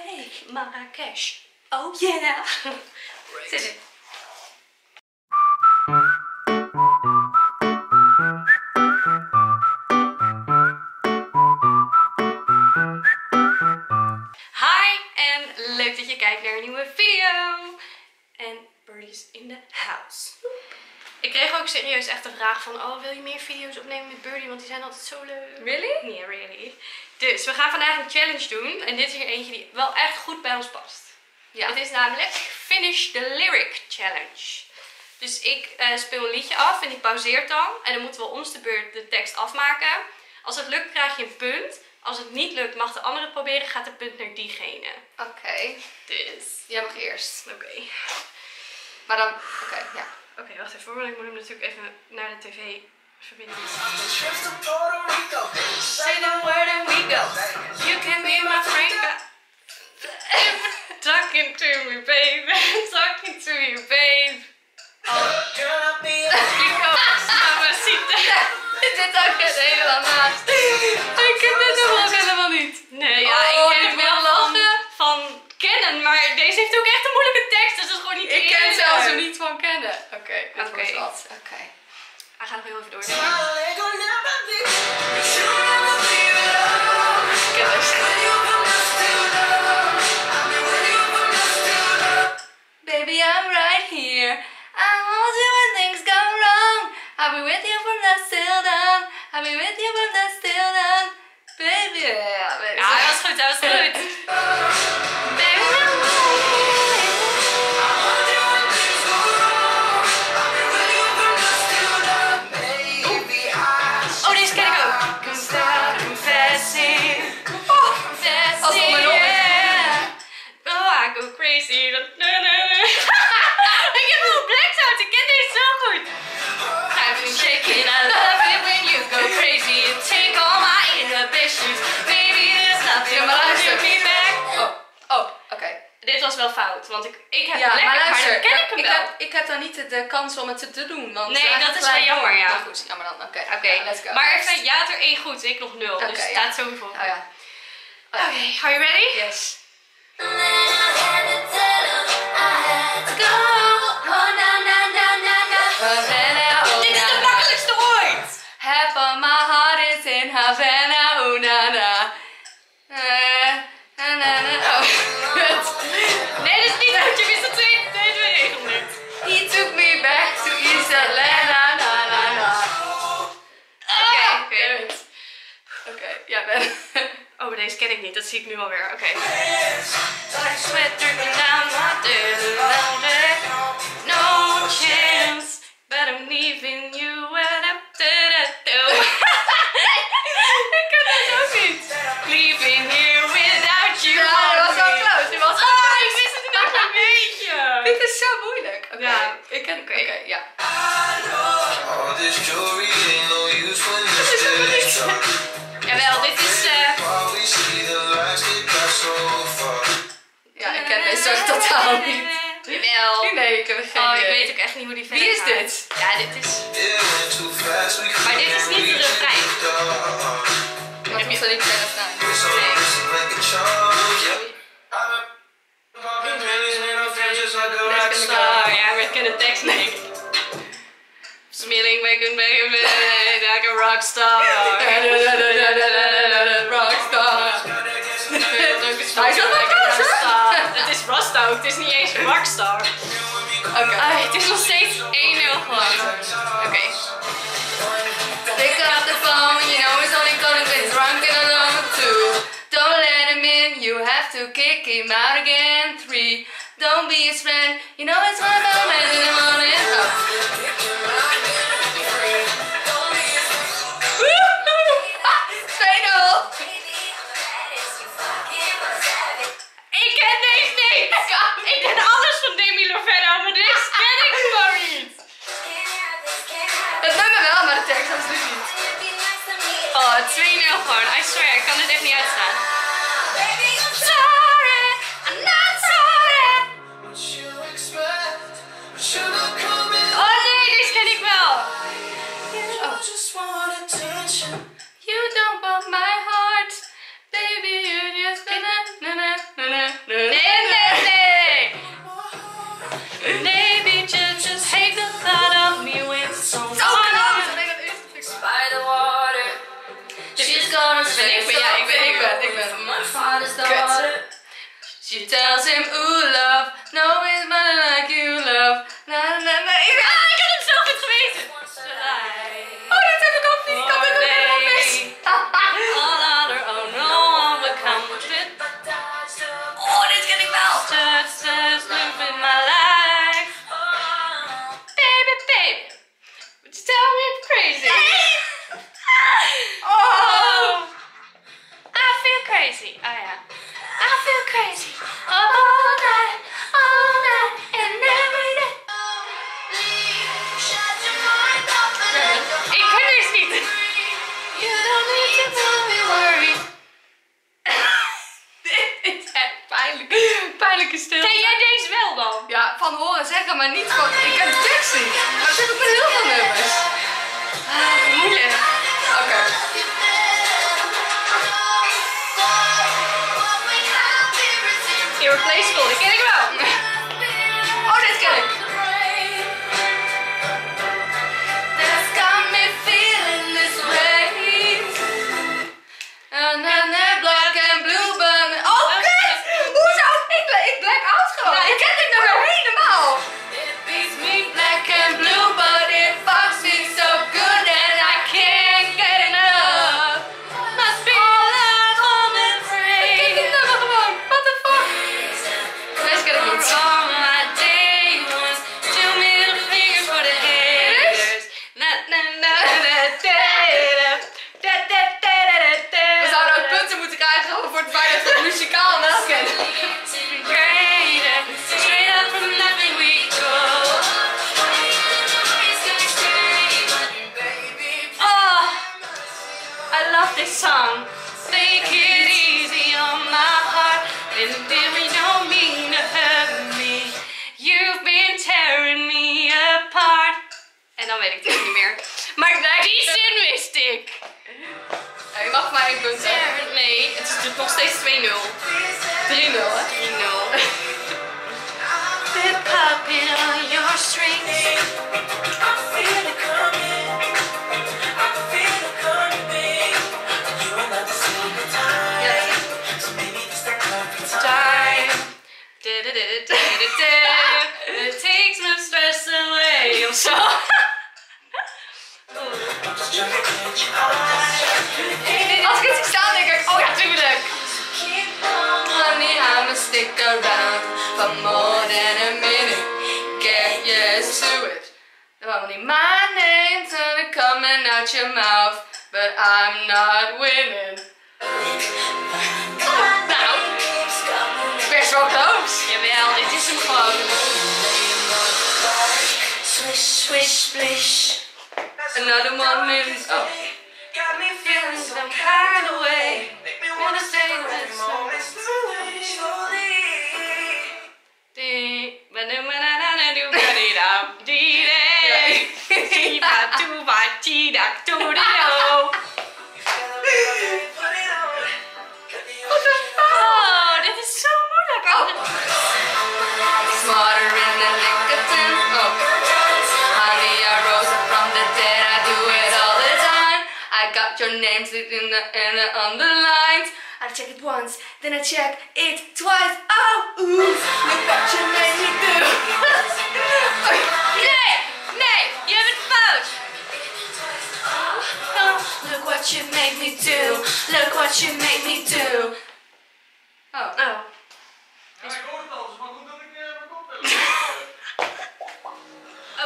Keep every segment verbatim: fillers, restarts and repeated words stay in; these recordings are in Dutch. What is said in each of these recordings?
week, Marrakesh. Oh yeah! Zit in. Hi en leuk dat je kijkt naar een nieuwe video. En Birdy is in de house. Ik kreeg ook serieus echt de vraag van, oh, wil je meer video's opnemen met Birdy? Want die zijn altijd zo leuk. Really? Nee, yeah, really. Dus we gaan vandaag een challenge doen. En dit is er eentje die wel echt goed bij ons past. Ja. Het is namelijk Finish the Lyric Challenge. Dus ik uh, speel een liedje af en die pauzeert dan. En dan moeten we ons de beurt de tekst afmaken. Als het lukt krijg je een punt. Als het niet lukt mag de andere proberen. Gaat de punt naar diegene. Oké. Okay. Dus. Jij mag eerst. Oké. Okay. Maar dan, oké, okay, ja. Oké, okay, wacht even, want ik moet hem natuurlijk even naar de tv verbinden. Say the word and we go. You can be my friend. Talking to me, babe. Talking to you, babe. Oh, gonna be a dit is ook het helemaal naast. Ik ken dit nog helemaal niet. Nee, ja, oh, ik ken het wel lachen van kennen, maar deze heeft ook echt een moeilijke tekst, dus dat is gewoon niet eerlijk. Ik ken zelfs er niet van kennen. Oké, okay, dit okay. was wat. Oké. Okay. We gaan nog heel even door. Baby, I'm right here. I want you when things go wrong. I'll be with you from the still down. I'll be with you from the still down. Baby, yeah, baby. Ja, dat was goed, dat was goed. Baby, I'm right here. I want you when things go wrong. I'll be with you from the still down. Baby, I. Oh, deze ken ik ook. Can start confessing. Oh, confessing. Yeah. Oh, I go crazy. Was wel fout, want ik, ik heb ja, lekker, maar, luister, maar dan ken ik hem ik wel. Heb, ik heb dan niet de, de kans om het te doen. Want nee, dat is wel jammer, ja. Maar goed, jammer dan. Oké, okay, okay, ja, let's go. Maar er staat ja, het er één goed, ik nog nul. Okay, dus het ja. staat sowieso. Oh, ja. Oké, okay, are you ready? Yes. Dit is de makkelijkste ooit! Half of my heart is in Havana, oh na na. Oh, deze ken ik niet, dat zie ik nu alweer. Oké. Okay. No chance, but I'm leaving you when I'm ik ken dat ook niet. Leaving here without you. Ja, dat was wel close. Die was... Oh, ik wist het nog een beetje. Dit is zo moeilijk. Okay. Ja, ik ken het. Oké, okay, ja. Jawel, dit is... Ja, ik ken deze ook totaal niet. Jawel. Nee, ik heb er geen. Oh, ik weet ook echt niet hoe die verder gaat. Wie is dit? Ja, dit is... Maar dit is niet de refrein. Wat heb je zo niet de refrein? Nee. Ja, maar ik ken de tekst niet. Smiling, making, making, making, like a rockstar. Het is niet eens een rockstar. Oké. Okay. Ah, het is nog steeds één nul gewoon. Oké. Okay. Pick up the phone, you know it's only calling when it's drunk and alone too. Don't let him in, you have to kick him out again. Three. Don't be his friend, you know it's my moment in the morning. I swear, ik kan dit even niet uitstaan. Baby, I'm sorry, I'm not sorry. Oh nee, deze ken ik wel. Oh. You don't want my heart, baby, you just... She tells him, ooh love, nobody's better like you love. Na na na. Ah, ik heb het zelf niet geweten. Oh, dat heb ik ook niet. Ik had het ook helemaal mis. All on her own, no one will come with it. Oh, dit ken ik wel. Such as love in my life. Baby, baby, would you tell me I'm crazy? Oh, I feel crazy. Oh ja. I feel crazy all night, all night and every day. Ik ken deze niet. You don't need to tell me worry. Dit is echt pijnlijk. Pijnlijke stilte. Ken jij deze wel dan? Ja, van horen zeggen, maar niet van. Ik ken de tekst niet. Maar er zit ook heel veel nummers. Ah, moeilijk. Oké. Okay. Irreplaceable, dat ken ik wel. Oh, dit ken ik. That's got me feeling this way. And then the black and blue bun. Oh, kut! Hoezo? Ik, ik black out gewoon. Nou, ik ken dit nog wel helemaal. It beats me black and blue, but it fucks me so good and I can't get enough. Must be all I want and pray. Ik ken dit nog wel gewoon. What the fuck? All my day was two middle fingers for the haters. Na na na na da da da da da. We zouden ook punten moeten krijgen voor het feit dat we het muzikaal naast kennen. Straight up from nothing we go. Oh, I love this song. Take it easy on my heart. En dan weet ik het niet meer. Maar daar die zin wist ik. Ja, je mag maar één punt hebben. Nee, het is nog steeds twee nul. drie nul, hè? drie nul. The puppet on your strings. I feel it coming. I feel it coming. You are not the single time. So maybe it's the perfect time. It takes my stress away of so. Als ik het zie staan, denk ik, oh ja, tuurlijk. Honey, I'ma stick around for more than a minute. Get used to it. Only my name's gonna come out your mouth, but I'm not winning. Nou, best wel close. Jawel, dit is hem gewoon. Swish, swish, splish. Another one minute. Oh. Got me feeling some kind of way. Make me wanna stay with the moment slowly, slowly. Dee, ba da ba da da do ba dee da, dee da, dee ba do ba dee da do da do. What the fuck? Oh, dit is zo moeilijk. Oh. Smarter in the nick of time. Oh. Your name's in the in the underlines. I check it once, then I check it twice. Oh, oops, look what you made me do. Nee, nee, you have it fout. Oh, look what you made me do. Look what you made me do. Oh, oh. Ja, ik hoor het al, dus maar goed dat ik mijn kop heb.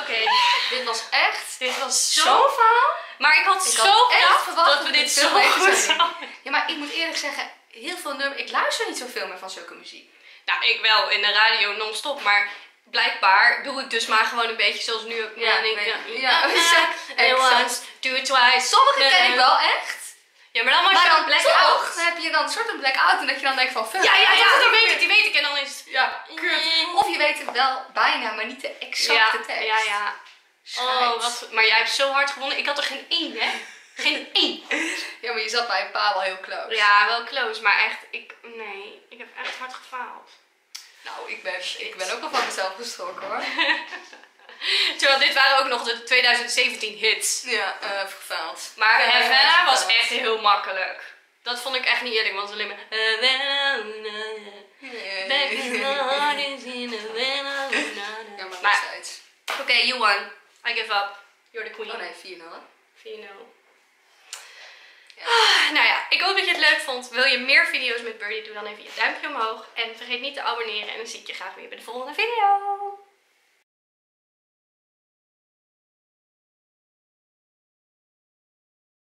Oké, dit was echt, dit was zo verhaal. Maar ik had ik zo had echt verwacht dat we dit zo goed zouden. Ja, maar ik moet eerlijk zeggen, heel veel nummers. Ik luister niet zoveel meer van zulke muziek. Nou, ik wel in de radio non-stop, maar blijkbaar doe ik dus maar gewoon een beetje zoals nu. Ja, ja, ik, ja, ja. En once, do it twice. Sommige uh, ken ik wel echt. Ja, maar dan was je dan blackout. Dan heb je dan een soort van blackout en dat je dan denkt van. Ja, ja, ja, ja, die weet ik, die weet ik en dan is. Ja, kut. Of je weet het wel bijna, maar niet de exacte ja, tekst. Ja, ja. Schijt. Oh, wat, maar jij hebt zo hard gewonnen. Ik had er geen één, hè? Geen één. Ja, maar je zat bij een paar wel heel close. Ja, wel close, maar echt, ik, nee, ik heb echt hard gefaald. Nou, ik ben, ik ben ook al van mezelf geschrokken, hoor. Terwijl dit waren ook nog de twintig zeventien hits. Ja, uh, gefaald. Maar ja, Havana was echt heel makkelijk. Dat vond ik echt niet eerlijk, want alleen maar... Nee. Ja, maar nog steeds. Oké, okay, you won. I give up. You're the queen. Oh nee, vier nul. vier nul. Ja. Ah, nou ja, ik hoop dat je het leuk vond. Wil je meer video's met Birdy? Doe dan even je duimpje omhoog. En vergeet niet te abonneren. En dan zie ik je graag weer bij de volgende video.